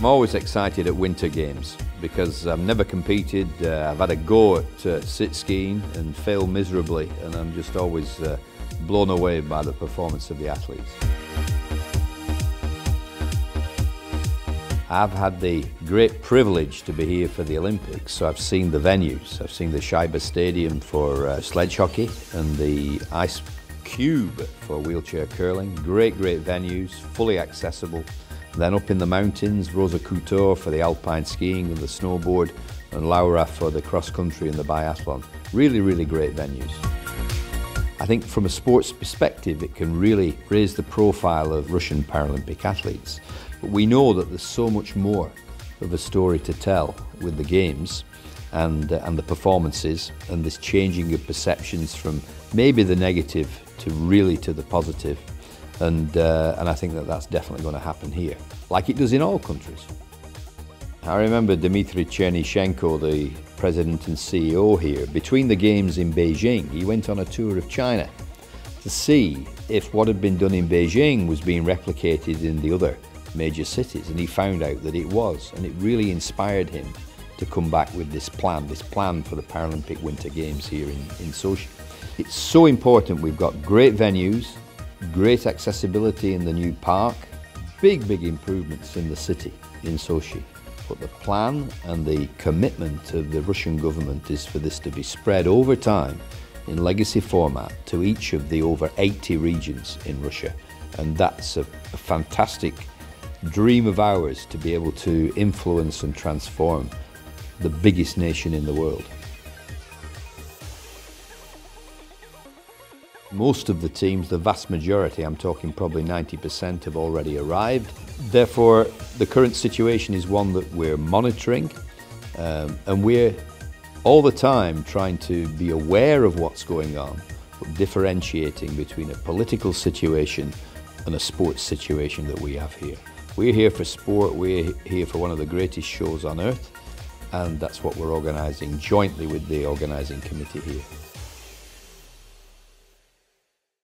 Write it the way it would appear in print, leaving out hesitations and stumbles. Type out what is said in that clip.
I'm always excited at winter games because I've never competed. I've had a go at sit skiing and failed miserably, and I'm just always blown away by the performance of the athletes. I've had the great privilege to be here for the Olympics, so I've seen the venues. I've seen the Scheiber Stadium for sledge hockey and the Ice Cube for wheelchair curling. Great, great venues, fully accessible. Then up in the mountains, Rosa Khutor for the alpine skiing and the snowboard, and Laura for the cross-country and the biathlon. Really, really great venues. I think from a sports perspective, it can really raise the profile of Russian Paralympic athletes. But we know that there's so much more of a story to tell with the games and the performances and this changing of perceptions from maybe the negative to really to the positive. And I think that that's definitely going to happen here, like it does in all countries. I remember Dmitry Chernyshenko, the president and CEO here, between the games in Beijing, he went on a tour of China to see if what had been done in Beijing was being replicated in the other major cities, and he found out that it was, and it really inspired him to come back with this plan for the Paralympic Winter Games here in Sochi. It's so important. We've got great venues, great accessibility in the new park, big improvements in the city, in Sochi. But the plan and the commitment of the Russian government is for this to be spread over time in legacy format to each of the over 80 regions in Russia. And that's a fantastic dream of ours, to be able to influence and transform the biggest nation in the world. Most of the teams, the vast majority, I'm talking probably 90%, have already arrived. Therefore, the current situation is one that we're monitoring, and we're all the time trying to be aware of what's going on, but differentiating between a political situation and a sports situation that we have here. We're here for sport, we're here for one of the greatest shows on earth, and that's what we're organising jointly with the organising committee here.